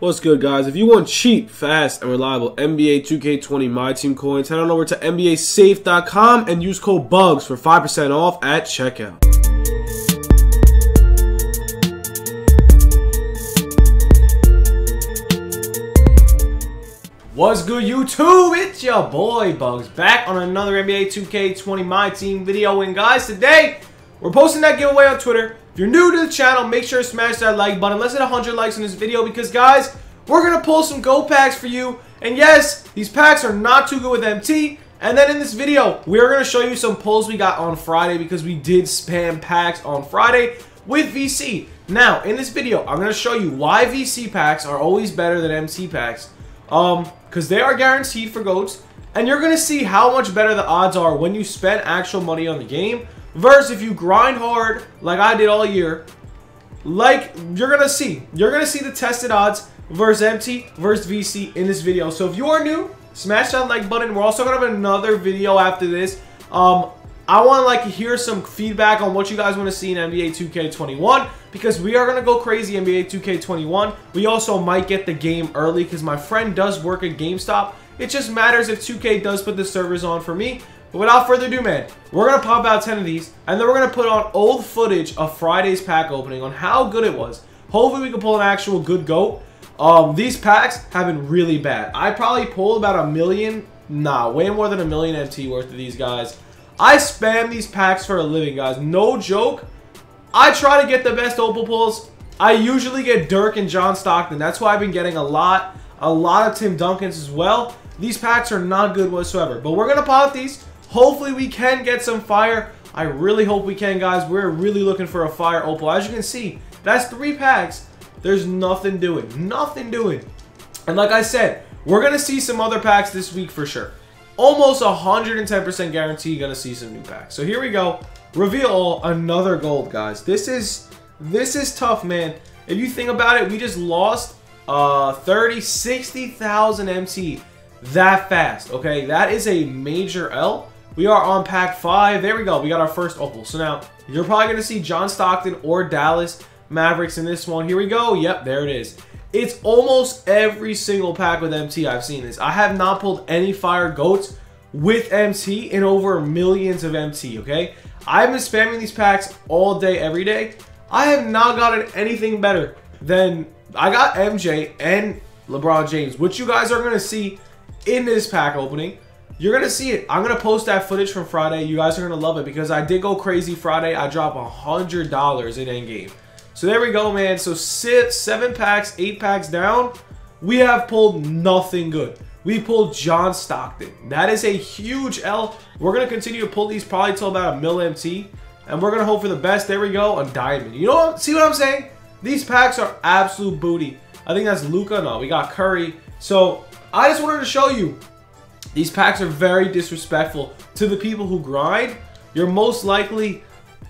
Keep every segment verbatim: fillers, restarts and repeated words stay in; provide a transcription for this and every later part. What's good, guys? If you want cheap, fast, and reliable N B A two K twenty My Team coins, head on over to N B A safe dot com and use code BUGS for five percent off at checkout. What's good, YouTube? It's your boy Bugs back on another N B A two K twenty My Team video. And guys, today we're posting that giveaway on Twitter. If you're new to the channel, make sure to smash that like button. Let's hit one hundred likes on this video because, guys, we're going to pull some gold packs for you. And yes, these packs are not too good with M T. And then in this video, we are going to show you some pulls we got on Friday because we did spam packs on Friday with V C. Now, in this video, I'm going to show you why V C packs are always better than M T packs. Um, because they are guaranteed for GOATs. And you're going to see how much better the odds are when you spend actual money on the game. Versus if you grind hard like I did all year, like you're going to see. You're going to see the tested odds versus M T versus V C in this video. So if you are new, smash that like button. We're also going to have another video after this. Um, I want to like hear some feedback on what you guys want to see in N B A two K twenty-one because we are going to go crazy N B A two K twenty-one. We also might get the game early because my friend does work at GameStop. It just matters if two K does put the servers on for me. But without further ado, man, we're going to pop out ten of these, and then we're going to put on old footage of Friday's pack opening on how good it was. Hopefully we can pull an actual good GOAT. Um, these packs have been really bad. I probably pulled about a million, nah, way more than a million M T worth of these guys. I spam these packs for a living, guys. No joke. I try to get the best Opal pulls. I usually get Dirk and John Stockton. That's why I've been getting a lot, a lot of Tim Duncans as well. These packs are not good whatsoever, but we're going to pop these. Hopefully we can get some fire. I really hope we can, guys. We're really looking for a fire opal. As you can see, that's three packs. There's nothing doing. Nothing doing. And like I said, we're going to see some other packs this week for sure. Almost one hundred ten percent guarantee you're going to see some new packs. So here we go. Reveal all. Another gold, guys. This is, this is tough, man. If you think about it, we just lost uh, thirty, sixty thousand M T that fast. Okay, that is a major L. We are on pack five. There we go. We got our first opal. So now you're probably going to see John Stockton or Dallas Mavericks in this one. Here we go. Yep, there it is. It's almost every single pack with M T. I've seen this. I have not pulled any fire goats with M T in over millions of M T, okay? I've been spamming these packs all day, every day. I have not gotten anything better than I got M J and LeBron James, which you guys are going to see in this pack opening. You're going to see it. I'm going to post that footage from Friday. You guys are going to love it because I did go crazy Friday. I dropped one hundred dollars in endgame. So there we go, man. So six, seven packs, eight packs down. We have pulled nothing good. We pulled John Stockton. That is a huge L. We're going to continue to pull these probably till about a mil M T. And we're going to hope for the best. There we go. A diamond. You know what? See what I'm saying? These packs are absolute booty. I think that's Luka. No, we got Curry. So I just wanted to show you. These packs are very disrespectful to the people who grind. You're most likely,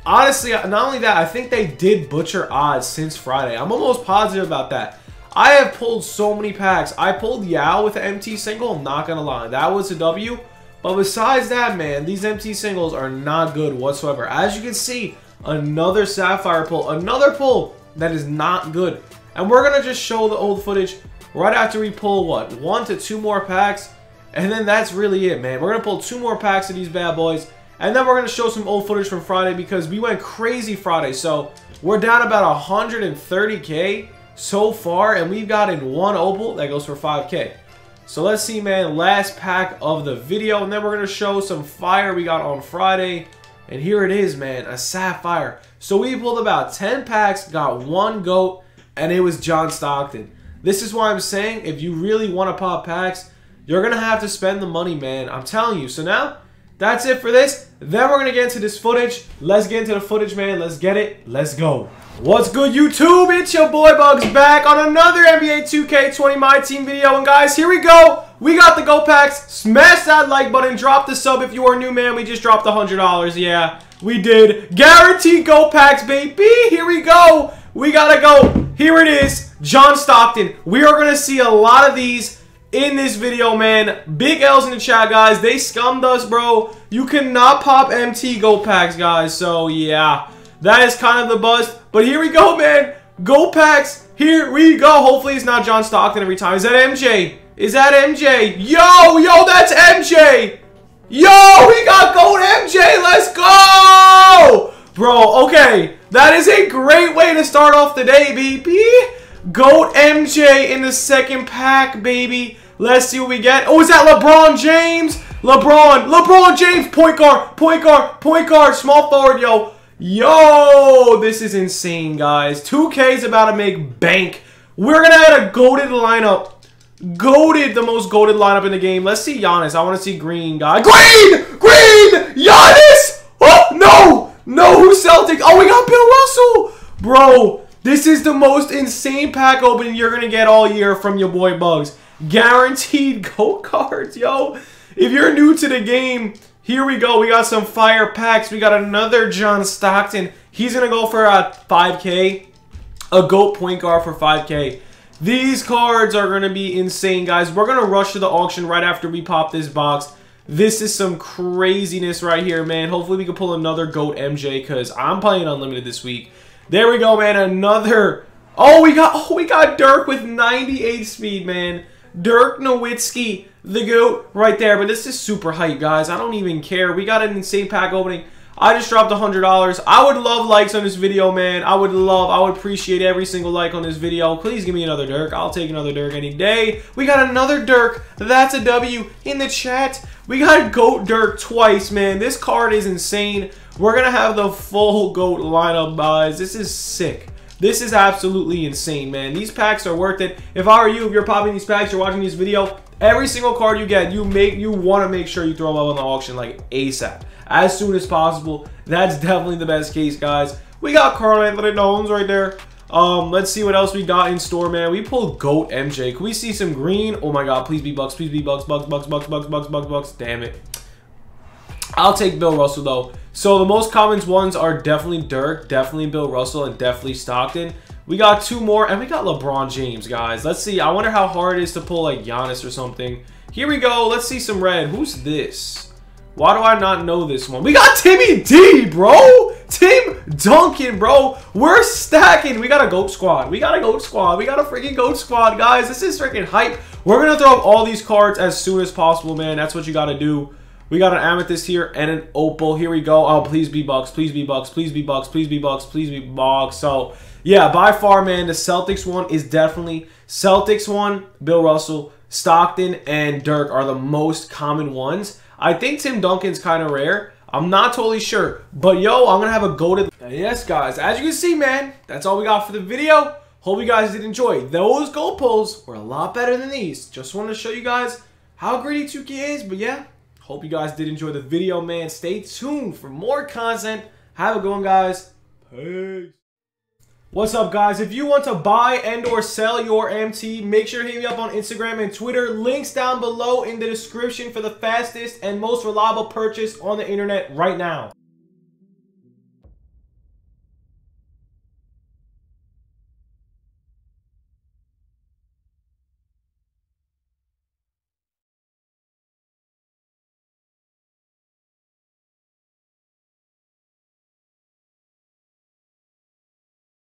honestly, not only that, I think they did butcher odds since Friday. I'm almost positive about that. I have pulled so many packs. I pulled Yao with an M T single, I'm not going to lie. That was a W. But besides that, man, these M T singles are not good whatsoever. As you can see, another Sapphire pull, another pull that is not good. And we're going to just show the old footage right after we pull, what, one to two more packs. And then that's really it, man. We're going to pull two more packs of these bad boys. And then we're going to show some old footage from Friday because we went crazy Friday. So we're down about one hundred thirty K so far. And we've gotten one opal that goes for five K. So let's see, man. Last pack of the video. And then we're going to show some fire we got on Friday. And here it is, man. A sapphire. So we pulled about ten packs, got one GOAT, and it was John Stockton. This is why I'm saying if you really want to pop packs, you're going to have to spend the money, man. I'm telling you. So now, that's it for this. Then we're going to get into this footage. Let's get into the footage, man. Let's get it. Let's go. What's good, YouTube? It's your boy Bugs back on another N B A two K twenty My Team video. And guys, here we go. We got the GOAT packs. Smash that like button. Drop the sub if you are new, man. We just dropped one hundred dollars. Yeah, we did. Guaranteed GOAT packs, baby. Here we go. We got to go. Here it is. John Stockton. We are going to see a lot of these in this video, man. Big L's in the chat, guys. They scummed us, bro. You cannot pop M T GOAT packs, guys. So, yeah. That is kind of the bust. But here we go, man. GOAT packs. Here we go. Hopefully it's not John Stockton every time. Is that M J? Is that M J? Yo, yo, that's M J. Yo, we got gold M J. Let's go. Bro, okay. That is a great way to start off the day, baby. Gold M J in the second pack, baby. Let's see what we get. Oh, is that LeBron James? LeBron. LeBron James. Point guard. Point guard. Point guard. Small forward, yo. Yo, this is insane, guys. two K is about to make bank. We're going to add a goated lineup. Goated, the most goated lineup in the game. Let's see Giannis. I want to see Green, guys. Green! Green! Giannis! Oh, no! No, who's Celtics? Oh, we got Bill Russell! Bro, this is the most insane pack opening you're going to get all year from your boy Bugs. Guaranteed gold cards, yo. If you're new to the game, here we go. We got some fire packs. We got another John Stockton. He's going to go for a five K. A GOAT point guard for five K. These cards are going to be insane, guys. We're going to rush to the auction right after we pop this box. This is some craziness right here, man. Hopefully we can pull another GOAT M J because I'm playing unlimited this week. There we go, man. Another. Oh, we got, oh, we got Dirk with ninety-eight speed, man. Dirk Nowitzki, the GOAT right there. But this is super hype, guys. I don't even care. We got an insane pack opening. I just dropped one hundred dollars. I would love likes on this video, man. I would love, I would appreciate every single like on this video. Please give me another Dirk. I'll take another Dirk any day. We got another Dirk. That's a W in the chat. We got GOAT Dirk twice, man. This card is insane. We're going to have the full GOAT lineup, guys. This is sick. This is absolutely insane, man. These packs are worth it. If I were you, if you're popping these packs, you're watching this video, every single card you get, you make you want to make sure you throw them up on the auction like ASAP. As soon as possible. That's definitely the best case, guys. We got Karl-Anthony Towns right there. Um, let's see what else we got in store, man. We pulled GOAT M J. Can we see some green? Oh my god, please be Bucks, please be Bucks, Bucks, Bucks, Bucks, Bucks, Bucks, Bucks, Bucks. Damn it. I'll take Bill Russell, though. So the most common ones are definitely Dirk, definitely Bill Russell, and definitely Stockton. We got two more, and we got LeBron James, guys. Let's see. I wonder how hard it is to pull, like, Giannis or something. Here we go. Let's see some red. Who's this? Why do I not know this one? We got Timmy D, bro. Tim Duncan, bro. We're stacking. We got a GOAT squad. We got a GOAT squad. We got a freaking GOAT squad, guys. This is freaking hype. We're going to throw up all these cards as soon as possible, man. That's what you got to do. We got an Amethyst here and an Opal. Here we go. Oh, please be Bucks. Please be Bucks. Please be Bucks. Please be Bucks. Please be Bucks. So, yeah, by far, man, the Celtics one is definitely Celtics one. Bill Russell, Stockton, and Dirk are the most common ones. I think Tim Duncan's kind of rare. I'm not totally sure. But, yo, I'm going to have a goated. Yes, guys. As you can see, man, that's all we got for the video. Hope you guys did enjoy. Those gold pulls were a lot better than these. Just wanted to show you guys how greedy two K is. But, yeah. Hope you guys did enjoy the video, man. Stay tuned for more content. Have a good one, guys. Peace. What's up, guys? If you want to buy and or sell your M T, make sure to hit me up on Instagram and Twitter. Links down below in the description for the fastest and most reliable purchase on the internet right now.